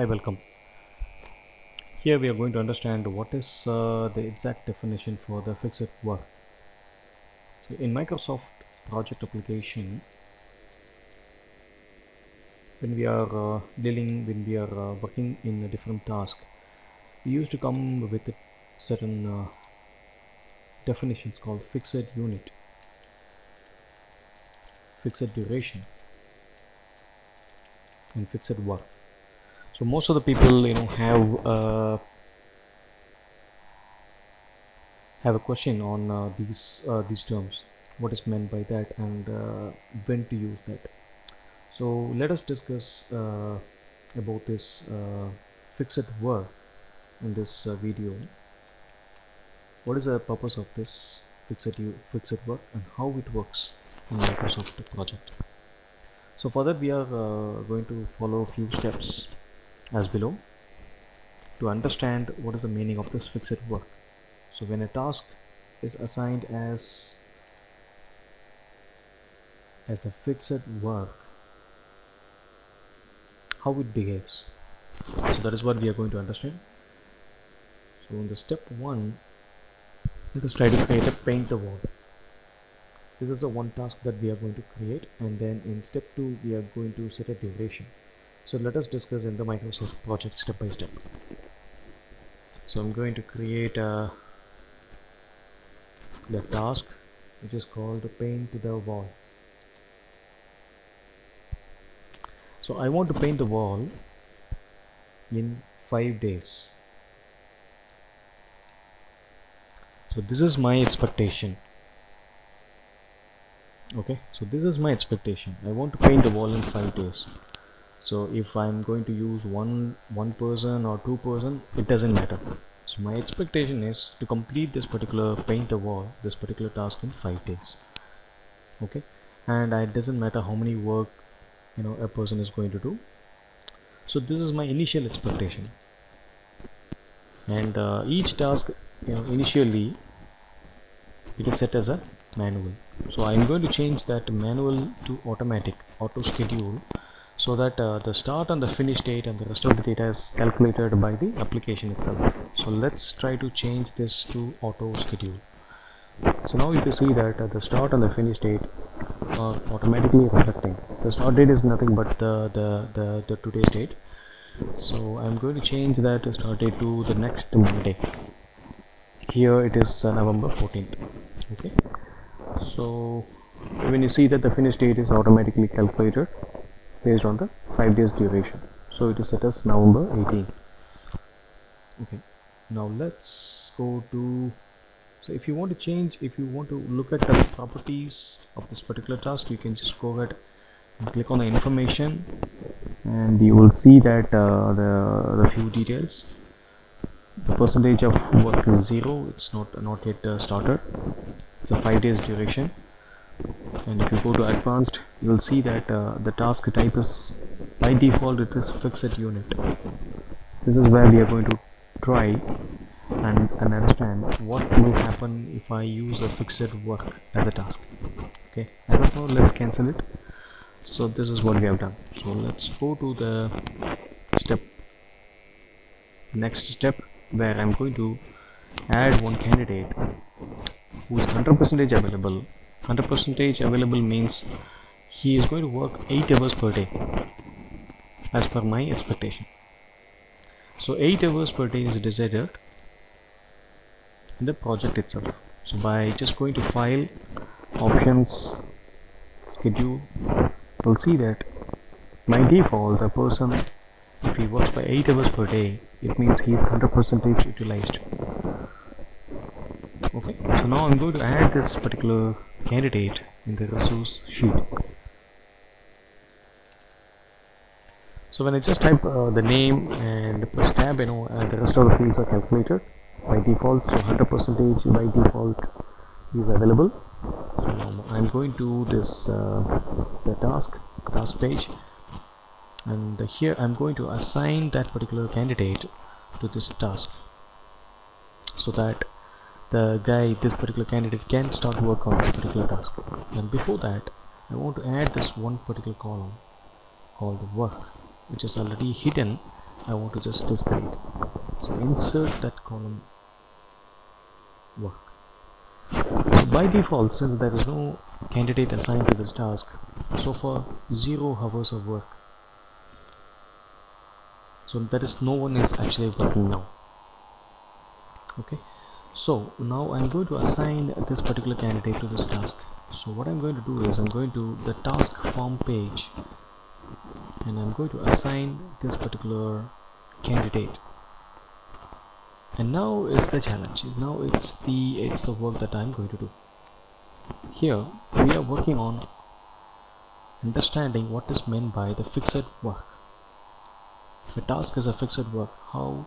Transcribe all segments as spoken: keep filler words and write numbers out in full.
Hi, welcome. Here we are going to understand what is uh, the exact definition for the fixed work. So in Microsoft Project application, when we are uh, dealing, when we are uh, working in a different task, we used to come with a certain uh, definitions called fixed unit, fixed duration, and fixed work. So most of the people, you know, have uh, have a question on uh, these uh, these terms. What is meant by that, and uh, when to use that? So let us discuss uh, about this uh, fixed work in this uh, video. What is the purpose of this fixed fixed work and how it works in Microsoft Project? So for that we are uh, going to follow a few steps as below to understand what is the meaning of this fixed work. So when a task is assigned as as a fixed work, how it behaves. So that is what we are going to understand. So in the step one, let us try to create a paint the wall. This is the one task that we are going to create, and then in step two we are going to set a duration. So let us discuss in the Microsoft Project step by step. So I'm going to create a the task which is called paint the wall. So I want to paint the wall in five days. So this is my expectation. Okay, so this is my expectation. I want to paint the wall in five days. So if I'm going to use one one person or two person, it doesn't matter. So my expectation is to complete this particular paint the wall, this particular task in five days. Okay, and it doesn't matter how many work, you know, a person is going to do. So this is my initial expectation, and uh, each task, you know, initially it is set as a manual. So I'm going to change that manual to automatic, auto schedule, so that uh, the start and the finish date and the rest of the data is calculated by the application itself. So let's try to change this to auto schedule. So now you can see that uh, the start and the finish date are automatically reflecting. The start date is nothing but the, the, the, the today's date. So I'm going to change that start date to the next Monday. Here it is uh, November fourteenth. Okay, so when you see that the finish date is automatically calculated based on the five days duration, so it is set as November eighteenth. Okay, now let's go to, so if you want to change, if you want to look at the properties of this particular task, you can just go ahead and click on the information, and you will see that uh, the, the few details. The percentage of work is zero, it's not not yet uh, started. It's a five days duration. And if you go to advanced, you will see that uh, the task type is by default it is fixed unit. This is where we are going to try and, and understand what will happen if I use a fixed work as a task. Okay, as of now let's cancel it. So this is what we have done. So let's go to the step, next step, where I'm going to add one candidate who is one hundred percent available. one hundred percent available means he is going to work eight hours per day as per my expectation. So eight hours per day is decided in the project itself. So by just going to file, options, schedule, you'll see that by default the person, if he works by eight hours per day, it means he is one hundred percent utilized. Okay, so now I'm going to add this particular candidate in the resource sheet. So when I just type uh, the name and press tab, you know, and the rest of the fields are calculated by default. So one hundred percent by default is available. So now I'm going to this uh, the task task page, and here I'm going to assign that particular candidate to this task, so that the guy, this particular candidate, can start work on this particular task. And before that, I want to add this one particular column called work, which is already hidden I want to just display it. So insert that column work. So by default, since there is no candidate assigned to this task, so far zero hours of work. So there is no one is actually working now. Okay, so now I'm going to assign this particular candidate to this task. So what I'm going to do is I'm going to the task form page and I'm going to assign this particular candidate. And now is the challenge. Now it's the it's the work that I'm going to do. Here we are working on understanding what is meant by the fixed work. If a task is a fixed work, how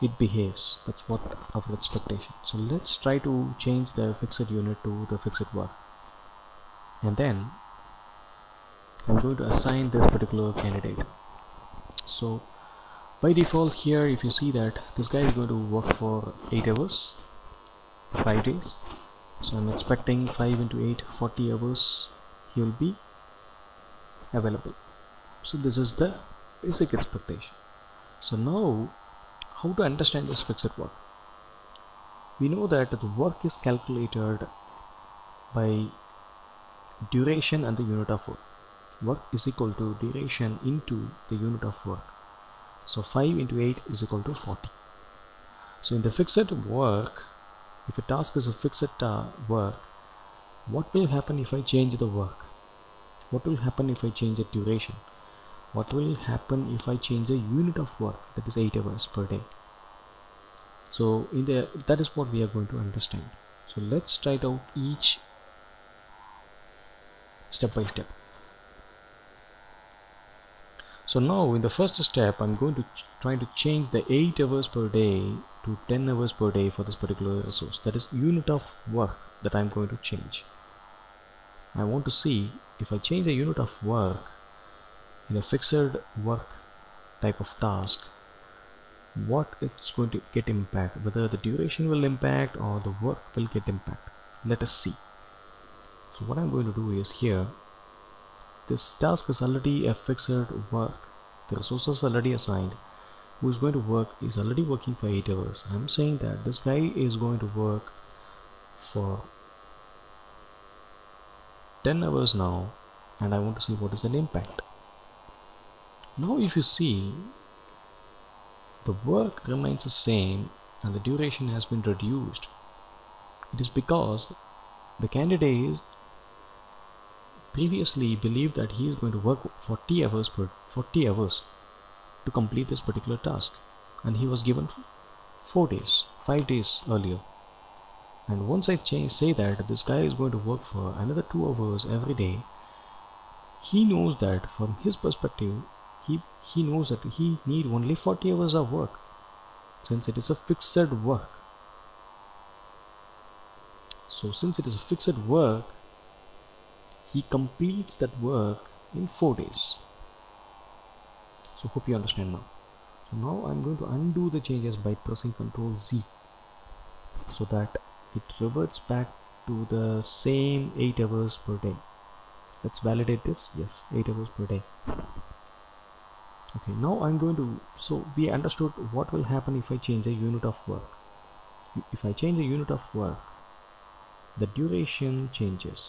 it behaves, that's what our expectation. So let's try to change the fixed unit to the fixed work, and then I'm going to assign this particular candidate. So by default here, if you see that this guy is going to work for eight hours, five days, so I'm expecting five into eight, forty hours he will be available. So this is the basic expectation. So now how to understand this fixed work? We know that the work is calculated by duration and the unit of work. Work is equal to duration into the unit of work. So five into eight is equal to forty. So in the fixed work, if a task is a fixed uh, work, what will happen if I change the work? What will happen if I change the duration? What will happen if I change the unit of work, that is eight hours per day? So in the that is what we are going to understand. So let's try it out each step by step. So now in the first step I'm going to try to change the eight hours per day to ten hours per day for this particular resource. That is unit of work that I'm going to change. I want to see if I change the unit of work in a fixed work type of task, what it's going to get impact, whether the duration will impact or the work will get impact. Let us see. So what I'm going to do is, here this task is already a fixed work, the resources already assigned, who is going to work is already working for eight hours. I'm saying that this guy is going to work for ten hours now, and I want to see what is an impact. Now if you see, the work remains the same and the duration has been reduced. It is because the candidate previously believed that he is going to work forty hours per forty hours to complete this particular task, and he was given four days, five days earlier. And once I change, say that this guy is going to work for another two hours every day, he knows that from his perspective, He, he knows that he need only forty hours of work, since it is a fixed work. So since it is a fixed work, he completes that work in four days. So hope you understand now. So now I'm going to undo the changes by pressing control Z, so that it reverts back to the same eight hours per day. Let's validate this. Yes, eight hours per day. Okay, now I'm going to, so we understood what will happen if I change the unit of work. If I change the unit of work, the duration changes.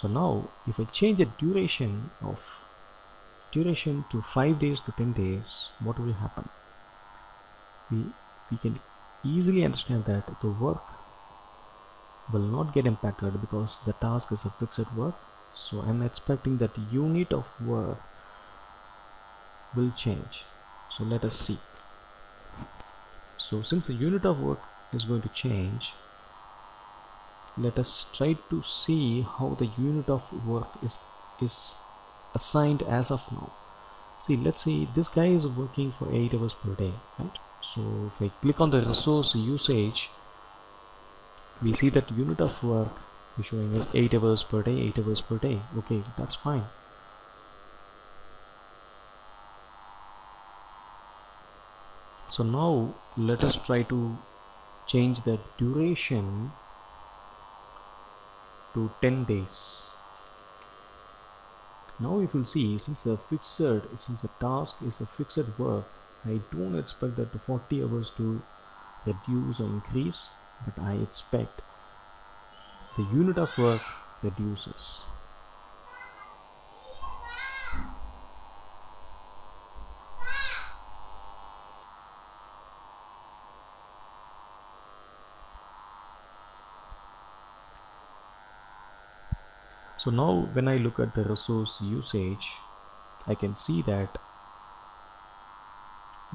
So now if I change the duration of duration to five days to ten days, what will happen? We, we can easily understand that the work will not get impacted because the task is a fixed work. So I'm expecting that unit of work will change. So let us see. So since the unit of work is going to change, let us try to see how the unit of work is is assigned as of now. See, let's say this guy is working for eight hours per day, right? So if I click on the resource usage, we see that unit of work is showing us eight hours per day, eight hours per day. Okay, that's fine. So now let us try to change the duration to ten days. Now if you see, since a fixed, since a task is a fixed work, I don't expect that the forty hours to reduce or increase, but I expect the unit of work reduces. So now when I look at the resource usage, I can see that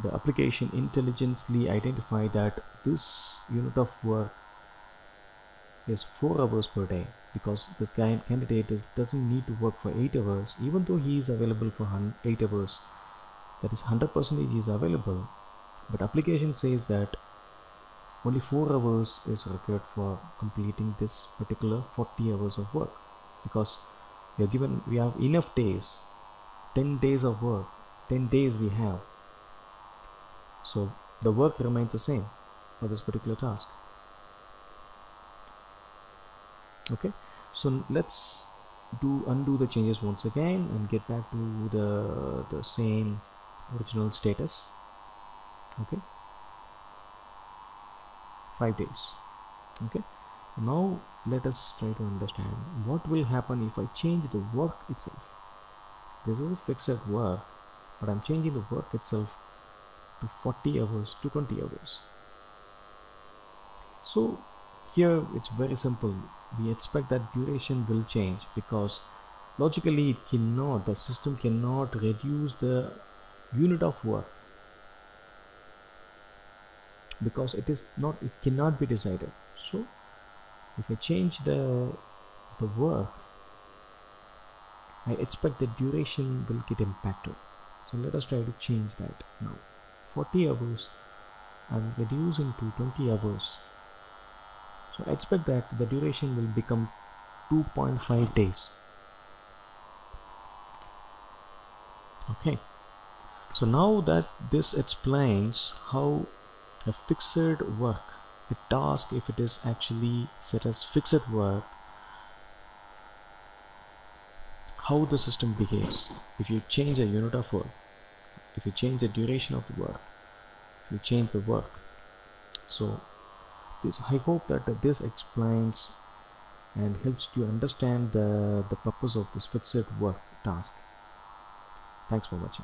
the application intelligently identified that this unit of work is four hours per day, because this guy candidate is, doesn't need to work for eight hours, even though he is available for eight hours, that is one hundred percent he is available, but application says that only four hours is required for completing this particular forty hours of work. Because we are given, we have enough days, ten days of work, ten days we have. So the work remains the same for this particular task. Okay, so let's do undo the changes once again and get back to the, the same original status. Okay, five days. Okay. Now let us try to understand what will happen if I change the work itself. This is a fixed work, but I'm changing the work itself to forty hours to twenty hours. So here it's very simple. We expect that duration will change, because logically it cannot, the system cannot reduce the unit of work, because it is not, it cannot be decided. So if I change the, the work, I expect the duration will get impacted. So let us try to change that now. forty hours, I'm reducing to twenty hours. So I expect that the duration will become two point five days. Okay. So now that this explains how a fixed work, the task, if it is actually set as fixed work, how the system behaves if you change a unit of work, if you change the duration of the work, if you change the work. So this, I hope that uh, this explains and helps you understand the, the purpose of this fixed work task. Thanks for watching.